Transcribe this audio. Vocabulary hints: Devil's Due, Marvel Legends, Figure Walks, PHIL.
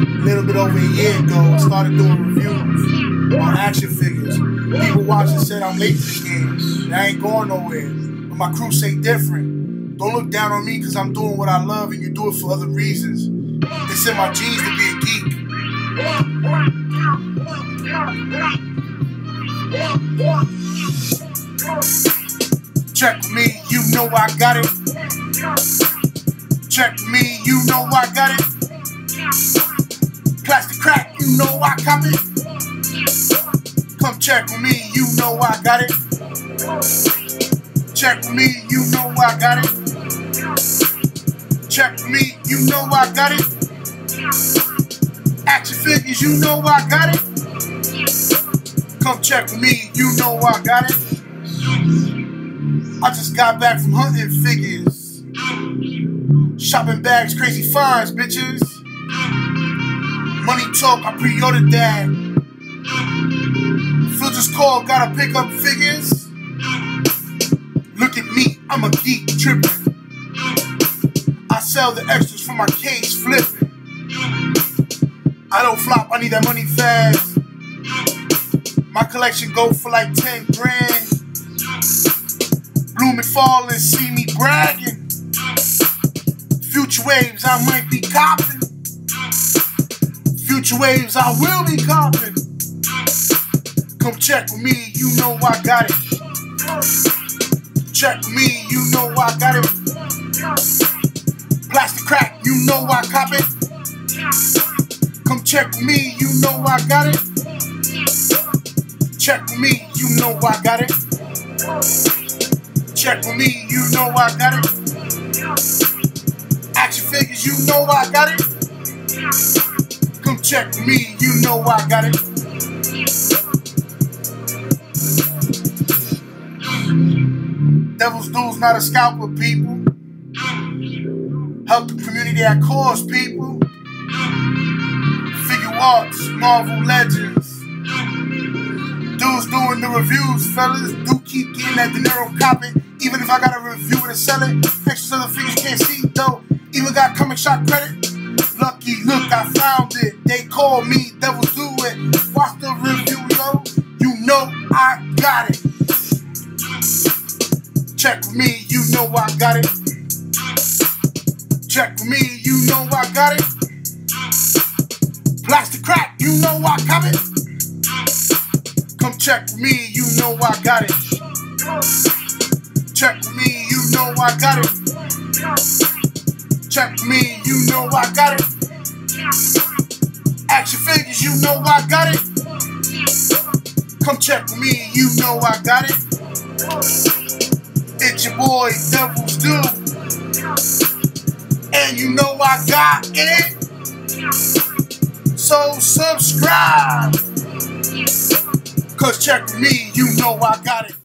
A little bit over a year ago, I started doing reviews on action figures. People watching said I'm late to the game, and I ain't going nowhere. But my crew say different. Don't look down on me because I'm doing what I love and you do it for other reasons. They said my genes to be a geek. Check me, you know I got it. Check me, you know I got it. Plastic crack, you know I cop it. Come check with me, you know I got it. Check with me, you know I got it. Check with me, you know I got it. Action figures, you know I got it. Come check with me, you know I got it. I just got back from hunting figures. Shopping bags, crazy finds, bitches. Money talk, I pre-ordered that. Phil just called, gotta pick up figures. Look at me, I'm a geek tripping. I sell the extras from my case flipping. I don't flop, I need that money fast. My collection go for like 10 grand. Blooming fall and see me bragging. Future waves, I might be copping. Future waves, I will be copping. Come check with me, you know I got it. Check with me, you know I got it. Plastic crack, you know I cop it. Come check with me, you know I got it. Check with me, you know I got it. Check with me, you know I got it. Action figures, you know I got it. Come check with me, you know I got it. Devil's Due's not a scalper, people. Help the community at cause, people. Figure Walks, Marvel Legends. Dude's doing the reviews, fellas. Do keep getting that dinero copy. Even if I got a review to sell it. Extras other figures can't see, though. Even got comic shop credit. Lucky, look, I found it. They call me Devil's Due. Watch the review, yo. You know I got it. Check with me, you know I got it. Check with me, you know I got it. Plastic crack, you know I cop it. Come check with me, you know I got it. Check with me, you know I got it. Check me, you know I got it. Action figures, you know I got it. Come check me, you know I got it. It's your boy, Devil's Due. And you know I got it. So subscribe. Cause check me, you know I got it.